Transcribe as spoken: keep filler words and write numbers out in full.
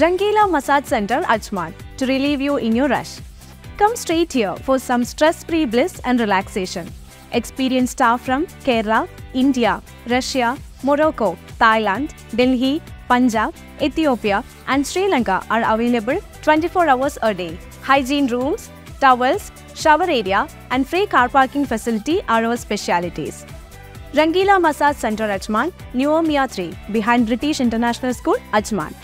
Rangeela Massage Centre Ajman to relieve you in your rush. Come straight here for some stress-free bliss and relaxation. Experience staff from Kerala, India, Russia, Morocco, Thailand, Delhi, Punjab, Ethiopia and Sri Lanka are available twenty-four hours a day. Hygiene rooms, towels, shower area and free car parking facility are our specialities. Rangeela Massage Centre Ajman, New Miyatri, behind British International School, Ajman.